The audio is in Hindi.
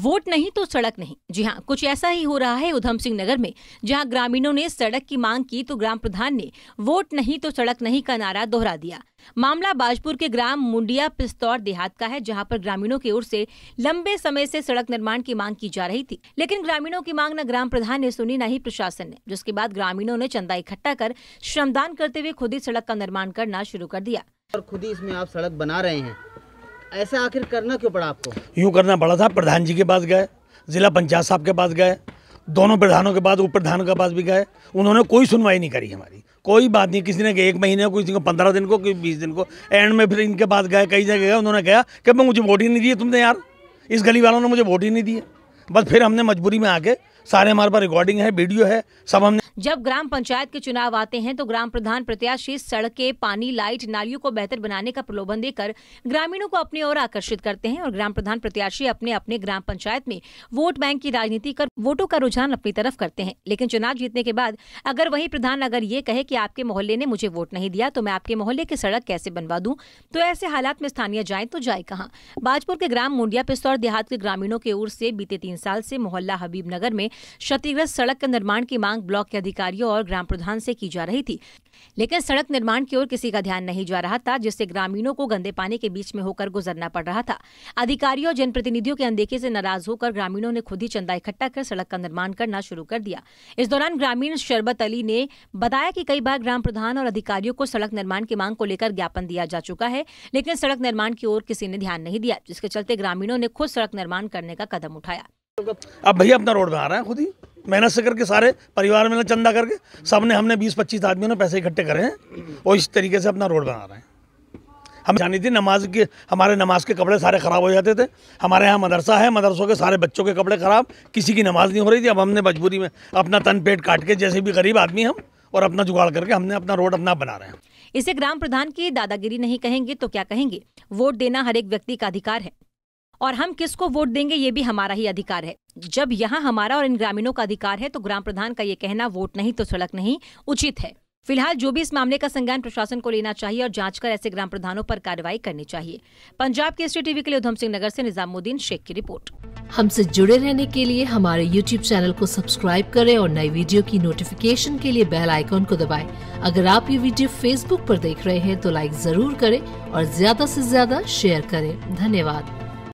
वोट नहीं तो सड़क नहीं। जी हां, कुछ ऐसा ही हो रहा है उधम सिंह नगर में, जहां ग्रामीणों ने सड़क की मांग की तो ग्राम प्रधान ने वोट नहीं तो सड़क नहीं का नारा दोहरा दिया। मामला बाजपुर के ग्राम मुंडिया पिस्तौर देहात का है, जहां पर ग्रामीणों की ओर से लंबे समय से सड़क निर्माण की मांग की जा रही थी, लेकिन ग्रामीणों की मांग न ग्राम प्रधान ने सुनी न ही प्रशासन ने, जिसके बाद ग्रामीणों ने चंदा इकट्ठा कर श्रमदान करते हुए खुद ही सड़क का निर्माण करना शुरू कर दिया। और खुद ही इसमें आप सड़क बना रहे हैं, ऐसा आखिर करना क्यों पड़ा आपको? यूँ करना पड़ा था, प्रधान जी के पास गए, जिला पंचायत साहब के पास गए, दोनों प्रधानों के पास, उप प्रधान के पास भी गए, उन्होंने कोई सुनवाई नहीं करी हमारी। कोई बात नहीं, किसी ने एक महीने को, किसी को 15 दिन को, किसी 20 दिन को। एंड में फिर इनके पास गए, कई जगह गए, उन्होंने कहा कि मैं मुझे वोट ही नहीं दिए तुमने यार, इस गली वालों ने मुझे वोट ही नहीं दिए। बस फिर हमने मजबूरी में आके, सारे हमारे पास रिकॉर्डिंग है, वीडियो है, सब हमने। जब ग्राम पंचायत के चुनाव आते हैं तो ग्राम प्रधान प्रत्याशी सड़कें, पानी, लाइट, नालियों को बेहतर बनाने का प्रलोभन देकर ग्रामीणों को अपनी ओर आकर्षित करते हैं और ग्राम प्रधान प्रत्याशी अपने अपने ग्राम पंचायत में वोट बैंक की राजनीति कर वोटों का रुझान अपनी तरफ करते हैं। लेकिन चुनाव जीतने के बाद अगर वही प्रधान अगर ये कहे कि आपके मोहल्ले ने मुझे वोट नहीं दिया तो मैं आपके मोहल्ले की सड़क कैसे बनवा दूं, तो ऐसे हालात में स्थानीय जाए तो जाए कहाँ। बाजपुर के ग्राम मुंडिया पिस्तौर देहात के ग्रामीणों की ओर से बीते 3 साल से मोहल्ला हबीब नगर में क्षतिग्रस्त सड़क के निर्माण की मांग ब्लॉक के अधिकारियों और ग्राम प्रधान से की जा रही थी, लेकिन सड़क निर्माण की ओर किसी का ध्यान नहीं जा रहा था, जिससे ग्रामीणों को गंदे पानी के बीच में होकर गुजरना पड़ रहा था। अधिकारियों और जनप्रतिनिधियों के अनदेखी से नाराज होकर ग्रामीणों ने खुद ही चंदा इकट्ठा कर सड़क का निर्माण करना शुरू कर दिया। इस दौरान ग्रामीण शरबत अली ने बताया कि कई बार ग्राम प्रधान और अधिकारियों को सड़क निर्माण की मांग को लेकर ज्ञापन दिया जा चुका है, लेकिन सड़क निर्माण की ओर किसी ने ध्यान नहीं दिया, जिसके चलते ग्रामीणों ने खुद सड़क निर्माण करने का कदम उठाया। अब भैया अपना रोड बना रहे हैं, खुद ही मेहनत से करके, सारे परिवार में चंदा करके सबने, हमने 20-25 आदमियों ने पैसे इकट्ठे करे हैं और इस तरीके से अपना रोड बना रहे हैं। हम जानी थी नमाज की, हमारे नमाज के कपड़े सारे ख़राब हो जाते थे, हमारे यहाँ मदरसा है, मदरसों के सारे बच्चों के कपड़े ख़राब, किसी की नमाज नहीं हो रही थी। अब हमने मजबूरी में अपना तन पेट काट के, जैसे भी गरीब आदमी हम, और अपना जुगाड़ करके हमने अपना रोड अपना बना रहे हैं। इसे ग्राम प्रधान की दादागिरी नहीं कहेंगे तो क्या कहेंगे? वोट देना हर एक व्यक्ति का अधिकार है और हम किसको वोट देंगे ये भी हमारा ही अधिकार है। जब यहाँ हमारा और इन ग्रामीणों का अधिकार है तो ग्राम प्रधान का ये कहना वोट नहीं तो सड़क नहीं उचित है। फिलहाल जो भी इस मामले का संज्ञान प्रशासन को लेना चाहिए और जांच कर ऐसे ग्राम प्रधानों पर कार्रवाई करनी चाहिए। पंजाब के ST TV के लिए उधम सिंह नगर से निजामुद्दीन शेख की रिपोर्ट। हमसे जुड़े रहने के लिए हमारे YouTube चैनल को सब्सक्राइब करें और नई वीडियो की नोटिफिकेशन के लिए बेल आइकॉन को दबाएं। अगर आप ये वीडियो Facebook पर देख रहे हैं तो लाइक जरूर करें और ज्यादा से ज्यादा शेयर करें। धन्यवाद।